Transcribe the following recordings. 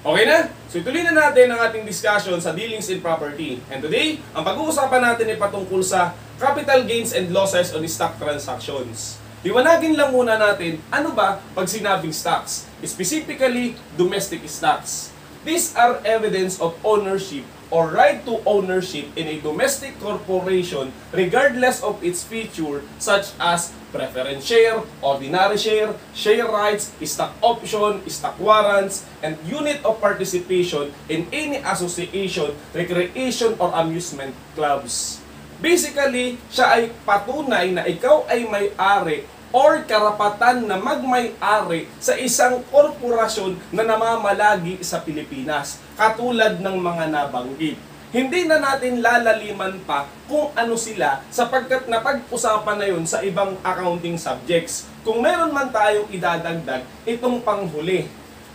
Okay na? So ituloy na natin ang ating discussion sa dealings in property. And today, ang pag-uusapan natin ay patungkol sa capital gains and losses on stock transactions. Liwanagin lang muna natin ano ba pag sinabing stocks, specifically domestic stocks. These are evidence of ownership or right to ownership in a domestic corporation regardless of its feature such as preference share, ordinary share, share rights, stock option, stock warrants, and unit of participation in any association, recreation, or amusement clubs. Basically, siya ay patunay na ikaw ay may-ari or karapatan na magmay-ari sa isang korporasyon na namamalagi sa Pilipinas, katulad ng mga nabanggit. Hindi na natin lalaliman pa kung ano sila sapagkat napag-usapan na yun sa ibang accounting subjects. Kung meron man tayong idadagdag, itong panghuli.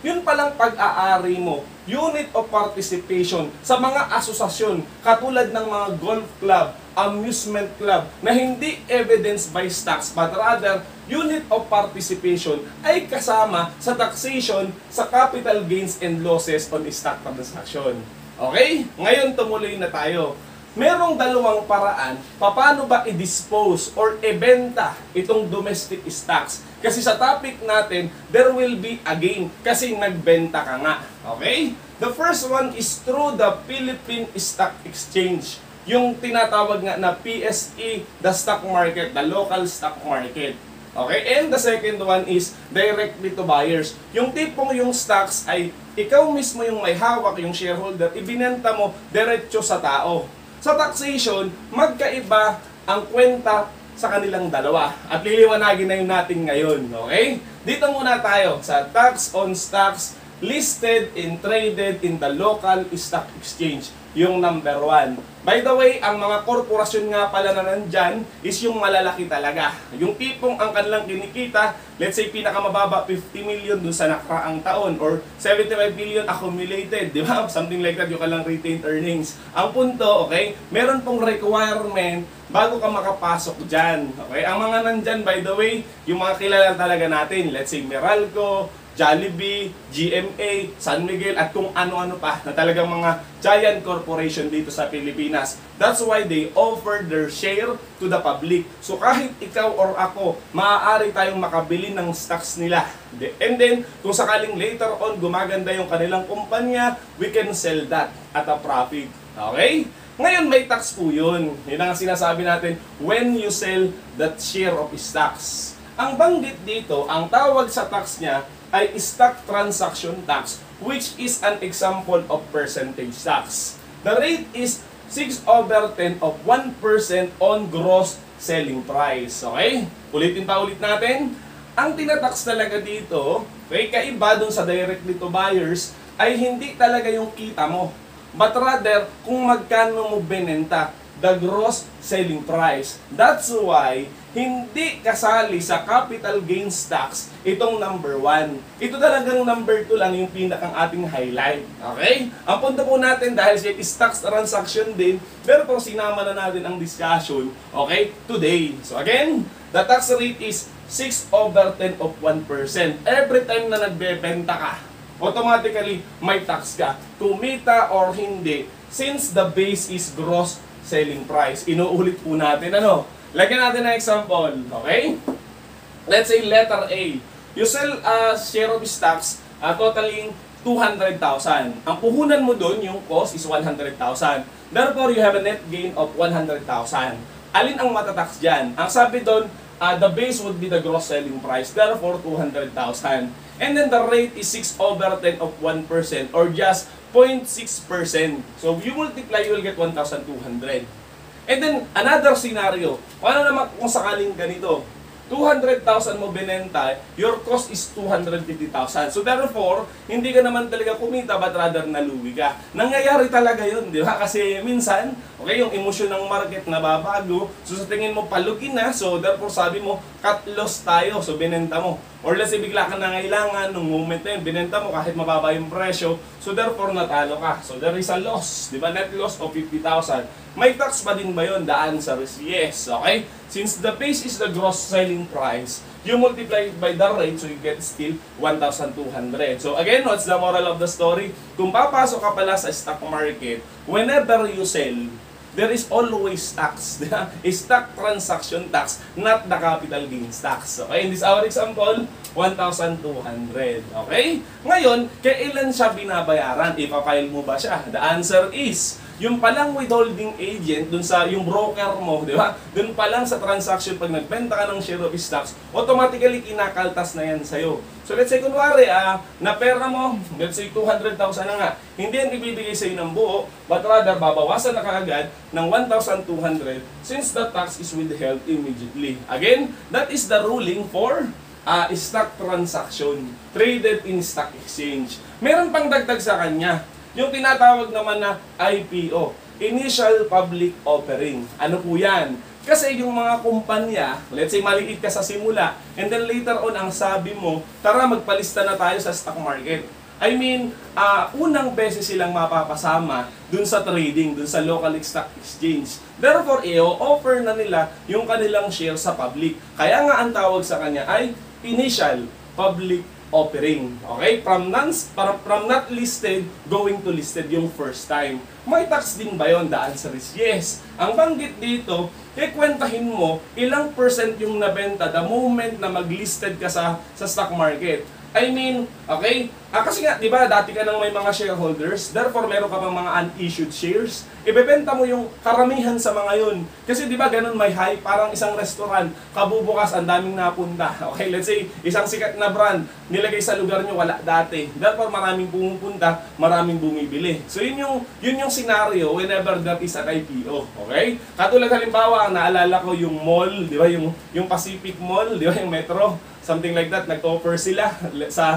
Yun palang pag-aari mo, unit of participation sa mga asosasyon katulad ng mga golf club, amusement club na hindi evidence by stocks but rather unit of participation ay kasama sa taxation sa capital gains and losses on stock transaction. Okay? Ngayon tumuloy na tayo. Merong dalawang paraan paano ba i-dispose or ibenta itong domestic stocks. Kasi sa topic natin, there will be a gain kasi nagbenta ka nga. Okay? The first one is through the Philippine Stock Exchange. Yung tinatawag nga na PSE, the stock market, the local stock market. Okay, and the second one is directly to buyers. Yung tipong yung stocks ay ikaw mismo yung may hawak, yung shareholder, ibinenta mo diretso sa tao. Sa taxation, magkaiba ang kwenta sa kanilang dalawa. At liliwanagin na yun natin ngayon. Okay? Dito muna tayo sa tax on stocks listed and traded in the local stock exchange. Yung number one. By the way, ang mga korporasyon nga pala na nandyan is yung malalaki talaga. Yung tipong ang kanilang kinikita, let's say pinakamababa 50 million dun sa nakaraang taon or 75 billion accumulated, di ba? Something like that, yung kanilang retained earnings. Ang punto, okay, meron pong requirement bago ka makapasok dyan. Okay? Ang mga nandyan, by the way, yung mga kilala talaga natin, let's say Meralco, Jollibee, GMA, San Miguel, at kung ano-ano pa na talagang mga giant corporation dito sa Pilipinas. That's why they offer their share to the public. So kahit ikaw or ako, maaari tayong makabili ng stocks nila. And then, kung sakaling later on gumaganda yung kanilang kumpanya, we can sell that at a profit. Okay? Ngayon may tax po yun. Yun ang sinasabi natin, when you sell that share of stocks. Ang banggit dito, ang tawag sa tax niya, ay stock transaction tax, which is an example of percentage tax. The rate is 6/10 of 1% on gross selling price. Okay? Ulitin pa ulit natin. Ang tinatax talaga dito, okay, kaiba dun sa directly to buyers, ay hindi talaga yung kita mo. But rather, kung magkano mo benenta, the gross selling price. That's why, hindi kasali sa capital gains tax itong number 1. Ito talagang number 2 lang yung pinakang ating highlight. Okay? Ang punto po natin dahil siya is tax transaction din, pero kung sinama na natin ang discussion, okay, today. So again, the tax rate is 6/10 of 1%. Every time na nagbebenta ka, automatically may tax ka. Kumita or hindi, since the base is gross selling price. Inuulit po natin ano? Lagyan natin ng example, okay? Let's say letter A. You sell a share of stocks totaling 200,000. Ang puhunan mo doon, yung cost is 100,000. Therefore, you have a net gain of 100,000. Alin ang matatax dyan? Ang sabi doon, the base would be the gross selling price. Therefore, 200,000. And then the rate is 6/10 of 1% or just 0.6%. So, you multiply, you will get 1,200. And then, another scenario, paano naman kung sakaling ganito? 200,000 mo binenta, your cost is 250,000. So therefore, hindi ka naman talaga kumita, but rather naluwi ka. Nangyayari talaga yun, di ba? Kasi minsan, okay, yung emosyon ng market nababago, so sa tingin mo palugi na, so therefore sabi mo, cut loss tayo, so binenta mo. Or let's say, bigla ka nangailangan, nung moment na yun, binenta mo kahit mababa yung presyo, so therefore natalo ka. So there is a loss, di ba? Net loss of 50,000. May tax pa din ba yun? The answer is yes, okay? Since the base is the gross selling price, you multiply it by the rate, so you get still 1,200. So again, what's the moral of the story? Kung papasok ka pala sa stock market, whenever you sell, there is always tax. Stock transaction tax, not the capital gains tax. Okay? In this our example, 1,200. Okay? Ngayon, kailan siya binabayaran? Ipapile mo ba siya? The answer is, yung palang withholding agent, dun sa yung broker mo, di ba? Dun palang sa transaction, pag nagbenta ka ng share of stocks, automatically kinakaltas na yan sa'yo. So let's say, kunwari, na pera mo, let's say 200,000 na nga, hindi yan ibibigay sa'yo ng buo, but rather, babawasan na kaagad ng 1,200 since the tax is withheld immediately. Again, that is the ruling for stock transaction, traded in stock exchange. Meron pang dagdag sa kanya, yung tinatawag naman na IPO, Initial Public Offering. Ano po yan? Kasi yung mga kumpanya, let's say maliit ka sa simula, and then later on ang sabi mo, tara magpalista na tayo sa stock market. I mean, unang beses silang mapapasama dun sa trading, dun sa local stock exchange. Therefore, i-offer na nila yung kanilang share sa public. Kaya nga ang tawag sa kanya ay Initial Public Offering. Okay? From not listed, going to listed yung first time. May tax din ba yun? The answer is yes. Ang banggit dito, ikwentahin mo ilang percent yung nabenta the moment na mag-listed ka sa stock market. I mean, okay? Kasi nga, di ba, dati ka nang may mga shareholders, therefore meron ka pang mga unissued shares, ibebenta mo yung karamihan sa mga yun. Kasi di ba, ganun may hype, parang isang restaurant, kabubukas, ang daming napunta. Okay, let's say, isang sikat na brand, nilagay sa lugar nyo, wala dati. Therefore, maraming pumupunta, maraming bumibili. So, yun yung scenario whenever that is an IPO. Okay? Katulad halimbawa, ang naalala ko yung mall, di ba, yung Pacific Mall, di ba, yung Metro, something like that, nag-offer sila sa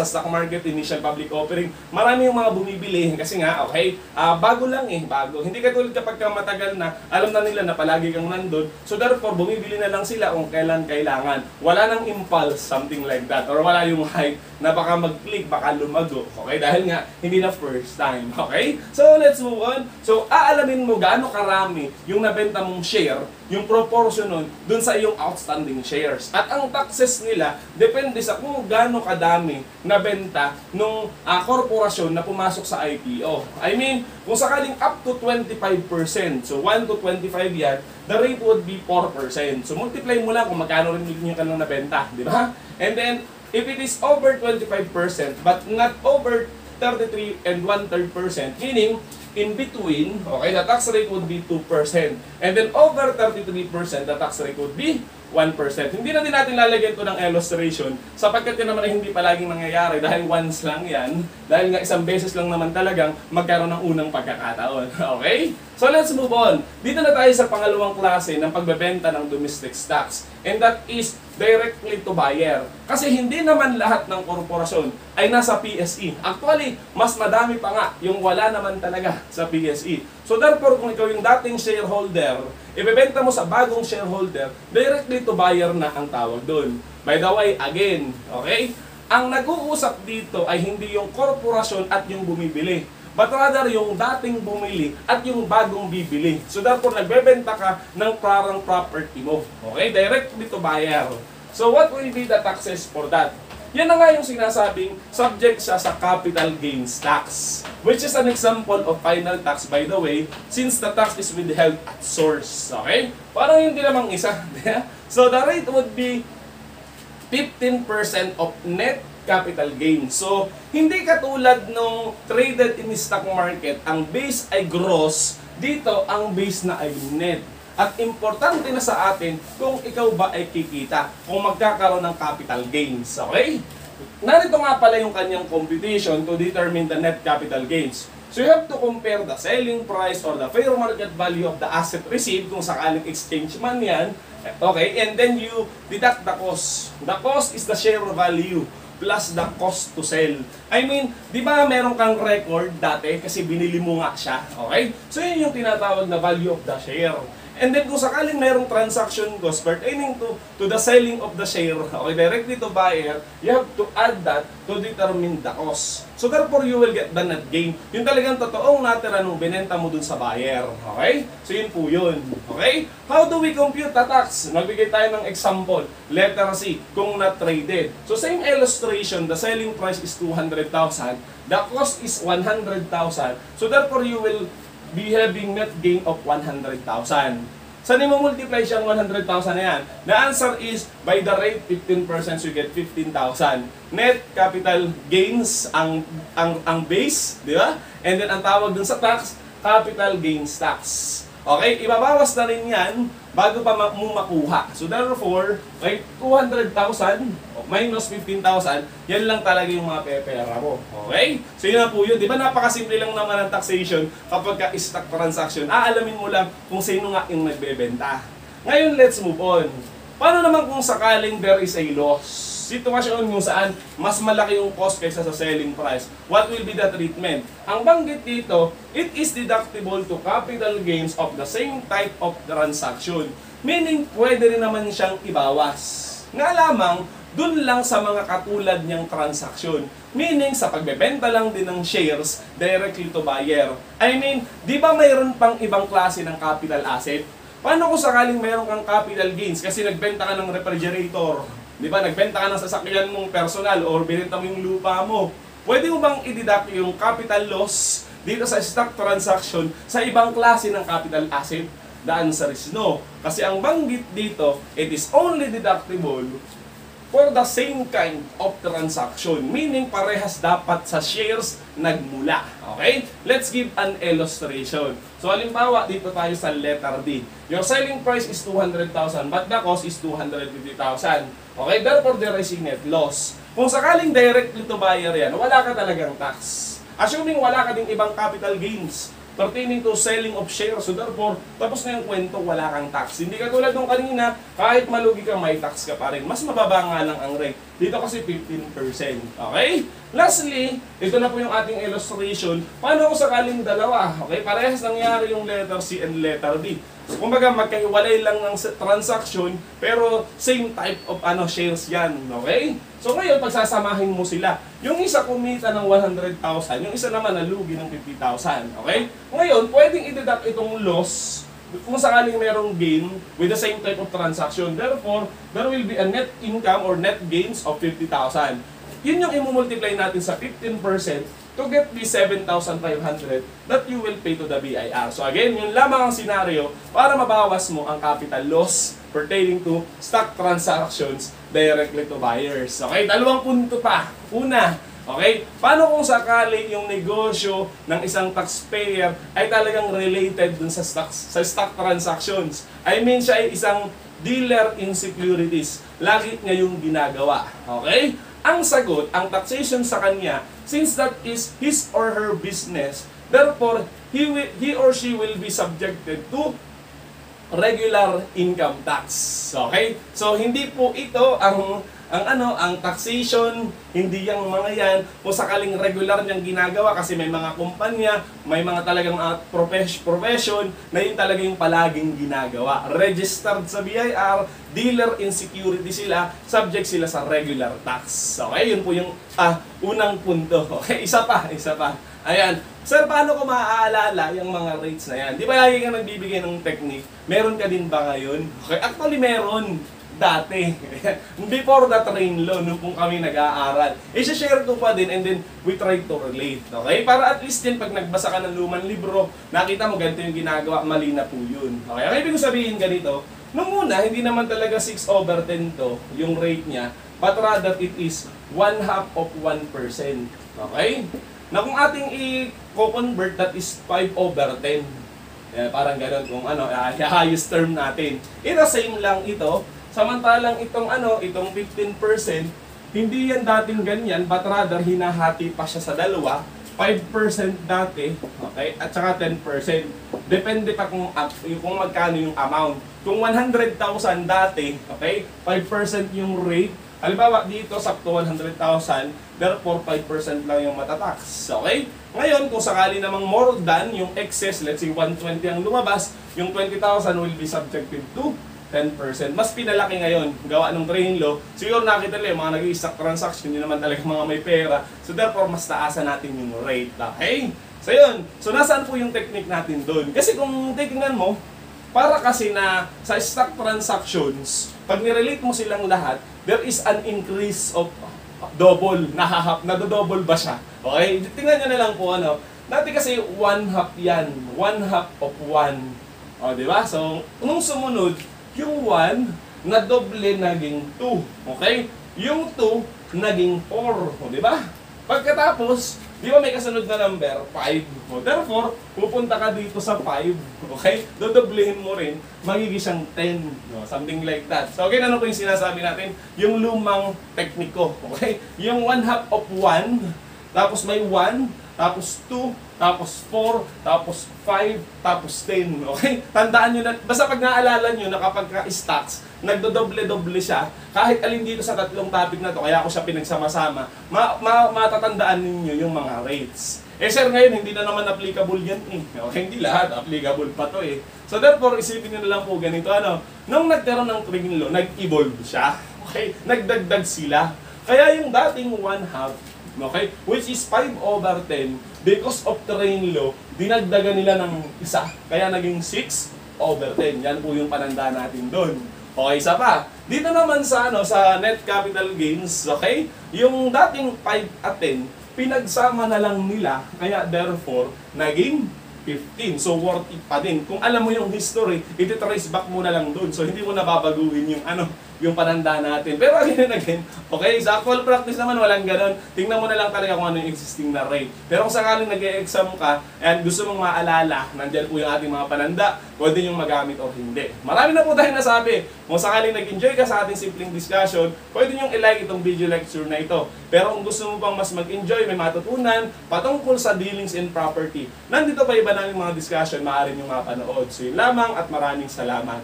stock market, initial public offering. Marami yung mga bumibili kasi nga, okay, bago lang eh, bago. Hindi katulad kapag matagal na, alam na nila na palagi kang nandun. So therefore, bumibili na lang sila kung kailan kailangan. Wala nang impulse, something like that. Or wala yung hype na baka mag-click, baka lumago. Okay, dahil nga, hindi na first time. Okay? So let's move on. So aalamin mo gaano karami yung nabenta mong share, yung proportion nun, dun sa iyong outstanding shares. At ang taxes nila, depende sa kung gaano kadami nabenta nung korporasyon na pumasok sa IPO. I mean, kung sakaling up to 25%, so 1 to 25 yan, the rate would be 4%. So multiply mo lang kung magkano rin yung kanilang nabenta, di ba? And then, if it is over 25%, but not over 33 and 1/3%, meaning, in between, okay, the tax rate would be 2%. And then over 33%, the tax rate would be 1%. Hindi na din natin lalagyan ito ng illustration sapagkat yun naman ay hindi palaging nangyayari dahil once lang yan, dahil nga isang beses lang naman talagang magkaroon ng unang pagkakataon. Okay? So let's move on. Dito na tayo sa pangalawang klase ng pagbebenta ng domestic stocks, and that is directly to buyer. Kasi hindi naman lahat ng korporasyon ay nasa PSE. Actually, mas madami pa nga yung wala naman talaga sa PSE. So therefore, kung ikaw yung dating shareholder, ibebenta mo sa bagong shareholder, directly to buyer na ang tawag doon. By the way, again, okay? Ang nag-uusap dito ay hindi yung korporasyon at yung bumibili, but rather yung dating bumili at yung bagong bibili. So therefore, nagbebenta ka ng parang property mo. Okay? Directly to buyer. So what will be the taxes for that? Yan na nga yung sinasabing subject siya sa capital gains tax, which is an example of final tax, by the way, since the tax is withheld at source. Okay? Parang hindi lamang isa. So the rate would be 15% of net capital gains. So hindi katulad nung traded in stock market, ang base ay gross, dito ang base na ay net. At importante na sa atin kung ikaw ba ay kikita, kung magkakaroon ng capital gains. Okay? Narito nga pala yung kanyang computation to determine the net capital gains. So you have to compare the selling price or the fair market value of the asset received, kung sakaling exchange man yan. Okay? And then you deduct the cost. The cost is the share value plus the cost to sell. I mean, di ba meron kang record dati kasi binili mo nga siya. Okay? So yun yung tinatawag na value of the share. And then kung sakaling mayroong transaction cost pertaining to the selling of the share, okay, directly to buyer, you have to add that to determine the cost. So therefore, you will get the net gain. Yung talagang totoong natira nung binenta mo dun sa buyer. Okay? So yun po yun. Okay? How do we compute the tax? Magbigay tayo ng example. Letter C, kung not traded. So same illustration, the selling price is 200,000. The cost is 100,000. So therefore, you will be having net gain of 100,000. Saan mo multiply siyang 100,000 na yan? The answer is, by the rate 15%, so you get 15,000. Net capital gains ang base, di ba? And then ang tawag dun sa tax, capital gains tax. Okay, ibabawas na rin yan bago pa mo makuha. So therefore, okay, 200,000 minus 15,000, yan lang talaga yung mga pepera mo. Okay? So yun na po yun. Di ba napakasimple lang naman ang taxation kapag ka-stock transaction. Aalamin mo lang kung sino nga yung nagbebenta. Ngayon, let's move on. Paano naman kung sakaling there is a loss? Sitwasyon kung saan mas malaki yung cost kaysa sa selling price. What will be the treatment? Ang banggit dito, it is deductible to capital gains of the same type of transaction. Meaning, pwede rin naman siyang ibawas. Nga lamang, dun lang sa mga katulad niyang transaksyon. Meaning, sa pagbebenta lang din ng shares directly to buyer. I mean, di ba mayroon pang ibang klase ng capital asset? Paano kung sakaling mayroon kang capital gains kasi nagbenta ka ng refrigerator? Di ba, nagbenta ka ng sasakyan mong personal or binenta mo yung lupa mo. Pwede mo bang i-deduct yung capital loss dito sa stock transaction sa ibang klase ng capital asset? The answer is no. Kasi ang banggit dito, it is only deductible for the same kind of transaction. Meaning, parehas dapat sa shares nagmula. Okay? Let's give an illustration. So, halimbawa, dito tayo sa letter D. Your selling price is 200,000 but the cost is 250,000. Okay, therefore there is a net loss. Kung sakaling directly to buyer yan, wala ka talagang tax. Assuming wala ka ding ibang capital gains pertaining to selling of shares, so therefore, tapos na yung kwento, wala kang tax. Hindi ka tulad nung kanina, kahit malugi ka, may tax ka pa rin. Mas mababa nga lang ang rate. Dito kasi 15%. Okay? Lastly, ito na po yung ating illustration. Paano kung sakaling dalawa? Okay, parehas nangyari yung letter C and letter D. Kumbaga, magkahiwalay lang ng transaction, pero same type of shares yan, okay? So ngayon, pagsasamahin mo sila. Yung isa kumita ng 100,000, yung isa naman nalugi ng 50,000, okay? Ngayon, pwedeng i-deduct itong loss kung sakaling merong gain with the same type of transaction. Therefore, there will be a net income or net gains of 50,000. Yun yung i-multiply natin sa 15% to get the 7,500 that you will pay to the BIR. So again, yun lamang ang senaryo para mabawas mo ang capital loss pertaining to stock transactions directly to buyers. Okay, dalawang punto pa. Una, okay, paano kung sakaling yung negosyo ng isang taxpayer ay talagang related dun sa stock transactions? I mean, siya ay isang dealer in securities. Lagi niya yung ginagawa. Okay? Ang sagot, ang taxation sa kanya, since that is his or her business, therefore, he or she will be subjected to regular income tax. Okay? So, hindi po ito ang taxation, hindi yung mga yan, kung sakaling regular niyang ginagawa kasi may mga kumpanya, may mga talagang profession na yun talaga yung palaging ginagawa. Registered sa BIR, dealer in security sila, subject sila sa regular tax. Okay, yun po yung unang punto. Okay, isa pa. Ayan. Sir, paano ko maaalala yung mga rates na yan? Di ba lagi ka nagbibigay ng technique? Meron ka din ba ngayon? Okay, actually meron. Dati. Before the train law, nung kung kami nag-aaral. I-share ko pa din and then we try to relate. Okay? Para at least din pag nagbasa ka ng lumang libro, nakita mo ganito yung ginagawa, mali na po yun. Okay? Ang ibig sabihin ganito, nung muna, hindi naman talaga 6/10 to, yung rate niya, but rather it is 1/2 of 1%. Okay? Na kung ating i-convert, that is 5/10. Parang ganun kung yung highest term natin. Ito same lang ito. Samantalang itong 15%, hindi yan dating ganyan, but rather hinahati pa siya sa dalawa, 5% dati, okay, at saka 10%. Depende pa kung magkano yung amount. Kung 100,000 dati, okay, 5% yung rate, Halimbawa dito sa 200,000, therefore 5% lang yung matatax. Okay? Ngayon, kung sakali namang more than yung excess, let's say 120 ang lumabas, yung 20,000 will be subjected to 10%. Mas pinalaki ngayon, gawa ng train law. Siguro nakita nila yung mga nag-i-stock transaction, yun naman talaga mga may pera. So therefore, mas taasan natin yung rate. Okay? So yun. So nasaan po yung technique natin doon? Kasi kung tignan mo, para kasi na sa stock transactions, pag nirelate mo silang lahat, there is an increase of double, nadodouble ba siya? Okay? Tingnan nyo na lang po ano. Dati kasi 1/2 yan. 1/2 of 1. O, diba? So, nung sumunod, yung 1, nadoble naging 2. Okay? Yung 2, naging 4. O, diba? Pagkatapos, di ba may kasunod na number? 5. O, therefore, pupunta ka dito sa 5. Okay? Dodoblehin mo rin. Magiging siyang 10. No? Something like that. So, okay, ano po yung sinasabi natin? Yung lumang tekniko. Okay? Yung 1/2 of 1, tapos may 1, tapos 2, tapos 4, tapos 5, tapos 10. Okay? Tandaan nyo na, basta pag naaalala nyo na kapag ka-stocks, nagdodoble-doble siya, kahit alin dito sa tatlong topic na to, kaya ako siya pinagsama-sama, matatandaan ninyo yung mga rates. Eh sir, ngayon, hindi na naman applicable yan eh. Okay, hindi lahat applicable pa to eh. So therefore, isipin nyo na lang po ganito, ano, nung nagkaroon ng train law, nag-evolve siya. Okay? Nagdagdag sila. Kaya yung dating 1/2, okay? Which is 5/10, because of train law, dinagdagan nila ng isa. Kaya naging 6/10. Yan po yung pananda natin doon. Okay, isa pa. Dito naman sa, ano, sa net capital gains, okay? Yung dating 5 at 10, pinagsama na lang nila. Kaya therefore, naging 15. So worth it pa din. Kung alam mo yung history, iti-trace back mo na lang doon. So hindi mo nababaguhin yung ano, yung pananda natin. Pero again and again, okay, sa actual practice naman, walang ganun. Tingnan mo na lang talaga kung ano yung existing na rate. Pero kung sakaling nag-e-exam ka, and gusto mong maalala, nandiyan po yung ating mga pananda, pwede niyong magamit o hindi. Marami na po tayong nasabi. Kung sakaling nag-enjoy ka sa ating simpleng discussion, pwede niyong i-like itong video lecture na ito. Pero kung gusto mo pang mas mag-enjoy, may matutunan, patungkol sa dealings in property, nandito pa iba naming mga discussion, maaari niyong mapanood. So yun lamang at maraming salamat.